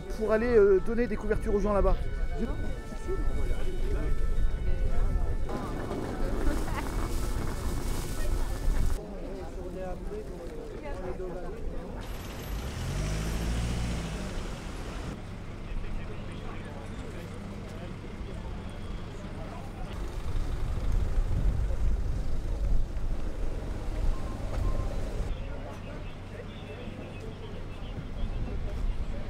pour aller donner des couvertures aux gens là-bas.